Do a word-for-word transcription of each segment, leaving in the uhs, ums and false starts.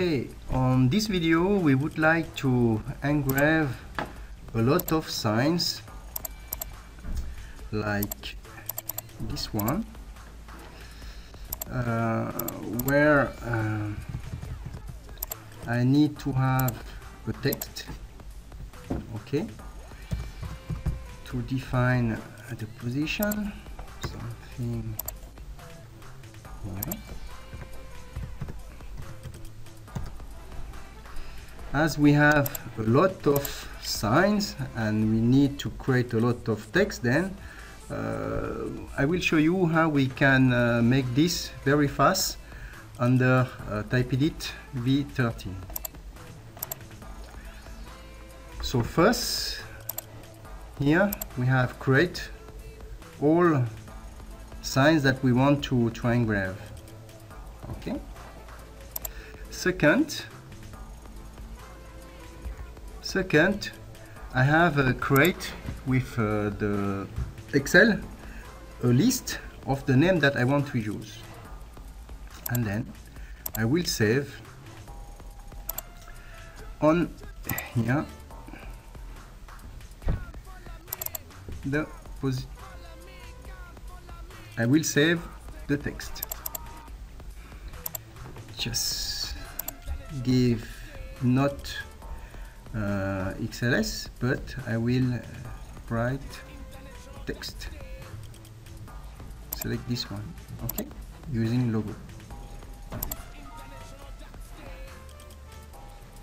Okay, on this video we would like to engrave a lot of signs like this one, uh, where uh, I need to have a text, okay, to define the position, something here. As we have a lot of signs and we need to create a lot of text, then uh, I will show you how we can uh, make this very fast under uh, Type Edit V thirteen. So first, here we have create all signs that we want to, to engrave. Okay. Second, Second, I have uh, create with uh, the Excel a list of the name that I want to use, and then I will save on here the posi I will save the text. Just give not Uh, X L S, but I will write text. Select this one, okay, using logo.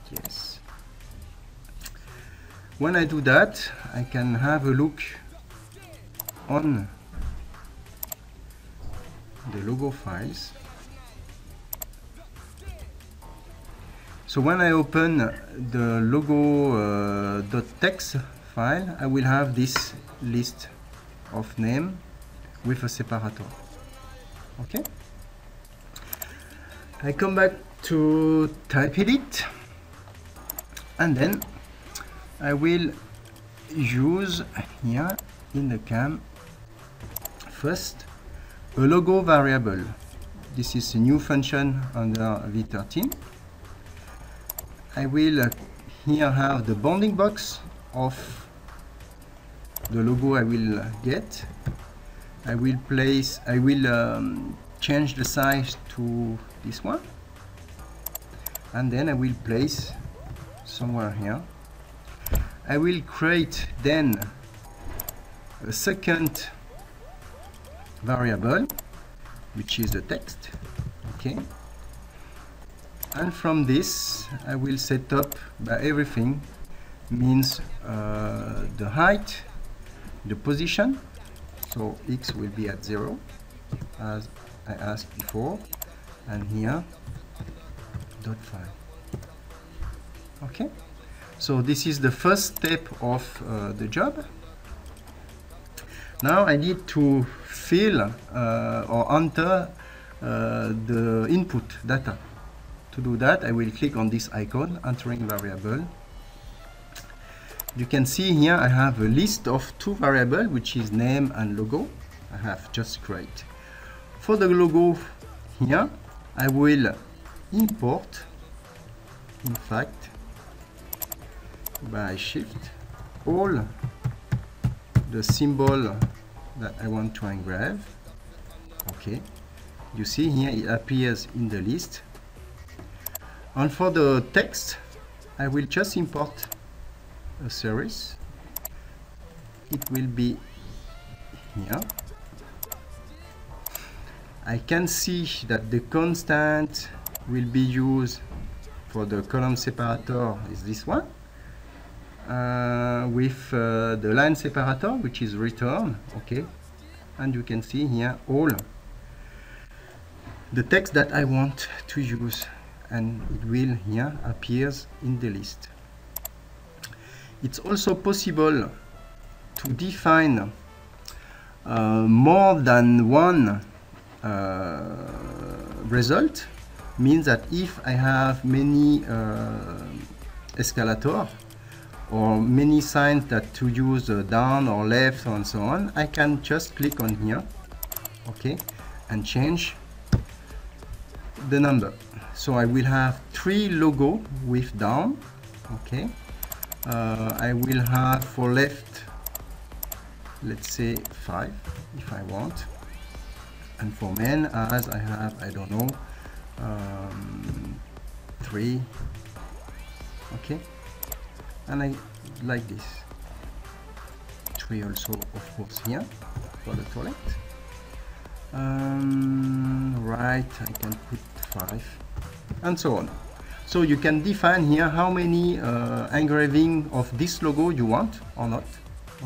Yes. When I do that, I can have a look on the logo files. So when I open the logo dot T X T uh, file, I will have this list of name with a separator. Okay. I come back to Type Edit, and then I will use here in the C A M first a logo variable. This is a new function under V thirteen. I will uh, here have the bounding box of the logo I will get. I will place, I will um, change the size to this one, and then I will place somewhere here. I will create then a second variable, which is the text, okay. And from this, I will set up by everything, means uh, the height, the position, so X will be at zero, as I asked before, and here, dot file. Okay, so this is the first step of uh, the job. Now I need to fill uh, or enter uh, the input data. To do that, I will click on this icon, entering variable. You can see here I have a list of two variables, which is name and logo. I have just created. For the logo here, I will import, in fact, by shift, all the symbol that I want to engrave. Okay, you see here it appears in the list. And for the text, I will just import a series. It will be here. I can see that the constant will be used for the column separator is this one, uh, with uh, the line separator, which is return, okay. And you can see here all the text that I want to use, and it will here appears in the list. It's also possible to define uh, more than one uh, result, means that if I have many uh, escalator or many signs that to use uh, down or left and so on, I can just click on here, okay, and change the number. So I will have three logo with down. Okay. Uh, I will have for left, let's say five if I want. And for men, as I have, I don't know, um, three. Okay. And I like this. Three also, of course, here for the toilet. Um, right, I can put five and so on. So you can define here how many uh, engraving of this logo you want or not.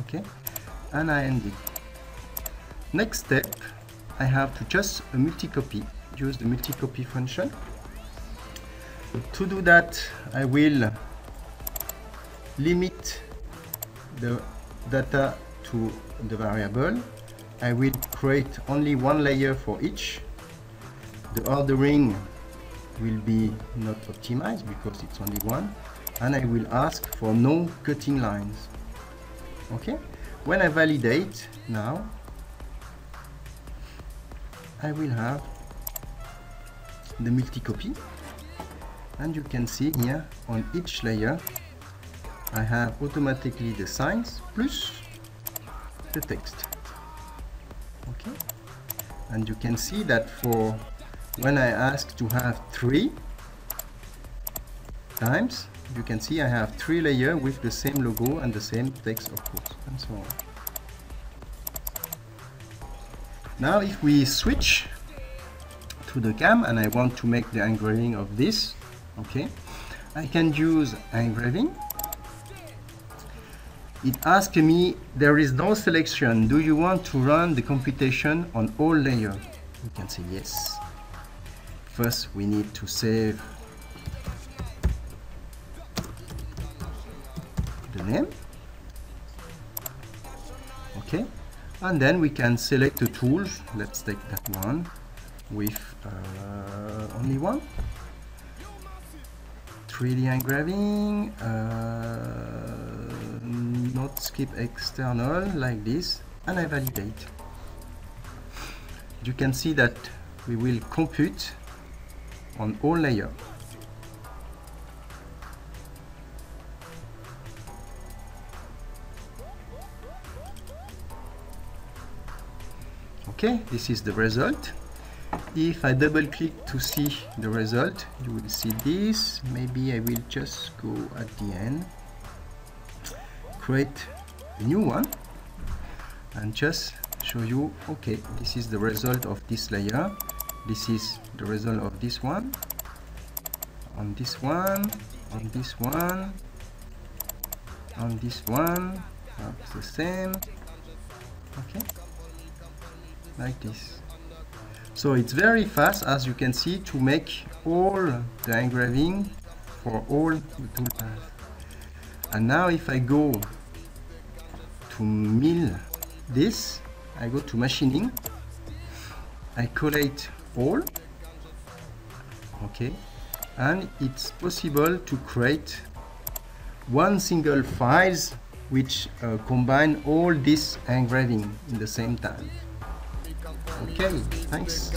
Okay, and I end it. Next step, I have to just a multi-copy, use the multi-copy function. To do that, I will limit the data to the variable. I will create only one layer for each. The ordering will be not optimized because it's only one, and I will ask for no cutting lines. Okay, when I validate now, I will have the multi-copy, and you can see here on each layer I have automatically the signs plus the text. Okay, and you can see that for when I ask to have three times, you can see I have three layers with the same logo and the same text, of course, and so on. Now if we switch to the CAM and I want to make the engraving of this, okay, I can use engraving. It asks me, there is no selection, do you want to run the computation on all layers? You can say yes. First, we need to save the name. Okay, and then we can select the tools. Let's take that one with uh, only one. three D engraving. Uh, Not skip external like this, and I validate. You can see that we will compute on all layer. Okay, this is the result. If I double click to see the result, you will see this. Maybe I will just go at the end, create a new one, and just show you, okay, this is the result of this layer, this is the result of this one, on this one, on this one, on this one, that's the same, okay, like this. So it's very fast, as you can see, to make all the engraving for all the toolpaths. And now if I go to mill this, I go to machining, I collate all, okay, and it's possible to create one single files which uh, combine all this engraving in the same time. Okay, thanks.